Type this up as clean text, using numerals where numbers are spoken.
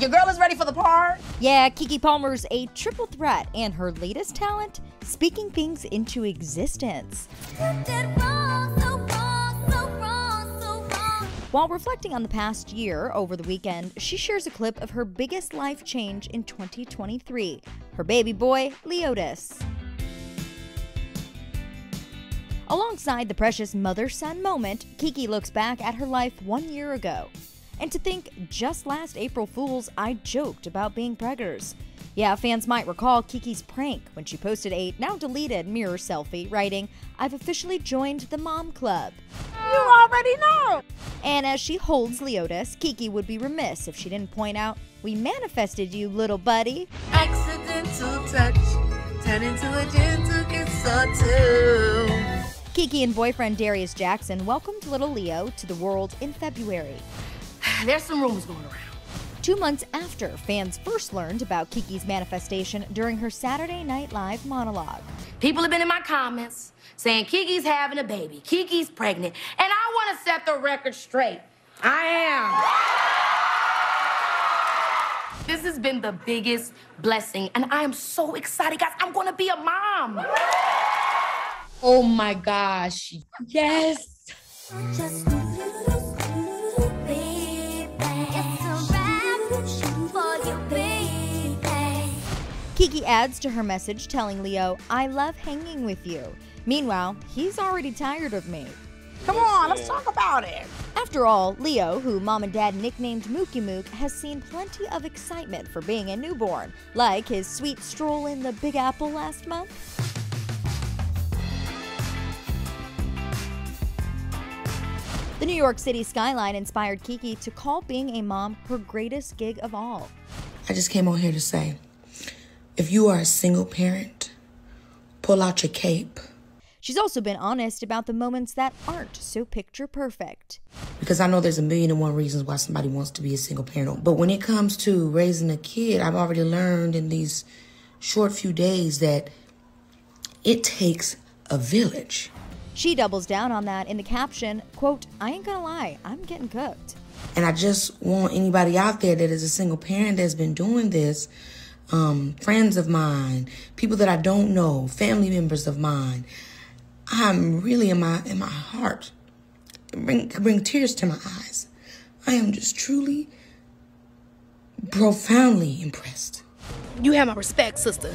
Your girl is ready for the part? Yeah, Keke Palmer's a triple threat, and her latest talent, speaking things into existence. While reflecting on the past year, over the weekend, she shares a clip of her biggest life change in 2023, her baby boy, Leodis. Alongside the precious mother-son moment, Keke looks back at her life 1 year ago. And to think, just last April Fool's, I joked about being preggers. Yeah, fans might recall Keke's prank when she posted a now-deleted mirror selfie, writing, "I've officially joined the mom club." You already know! And as she holds Leodis, Keke would be remiss if she didn't point out, "We manifested you, little buddy." Accidental touch, turn into a gentle kiss or two. Keke and boyfriend Darius Jackson welcomed little Leo to the world in February. There's some rumors going around. 2 months after, fans first learned about Keke's manifestation during her Saturday Night Live monologue. People have been in my comments saying Keke's having a baby, Keke's pregnant, and I want to set the record straight. I am. This has been the biggest blessing, and I am so excited, guys. I'm going to be a mom. Oh my gosh, yes. Just a little baby. It's a wrap for you, baby. Keke adds to her message telling Leo, "I love hanging with you." Meanwhile, he's already tired of me. Come on, let's talk about it. After all, Leo, who mom and dad nicknamed Mookie Mook, has seen plenty of excitement for being a newborn, like his sweet stroll in the Big Apple last month. The New York City skyline inspired Keke to call being a mom her greatest gig of all. I just came on here to say, if you are a single parent, pull out your cape. She's also been honest about the moments that aren't so picture perfect. Because I know there's a million and one reasons why somebody wants to be a single parent. But when it comes to raising a kid, I've already learned in these short few days that it takes a village. She doubles down on that in the caption, quote, "I ain't gonna lie, I'm getting cooked." And I just want anybody out there that is a single parent that's been doing this, friends of mine, people that I don't know, family members of mine, I'm really in my heart. It brings tears to my eyes. I am just truly, profoundly impressed. You have my respect, sister.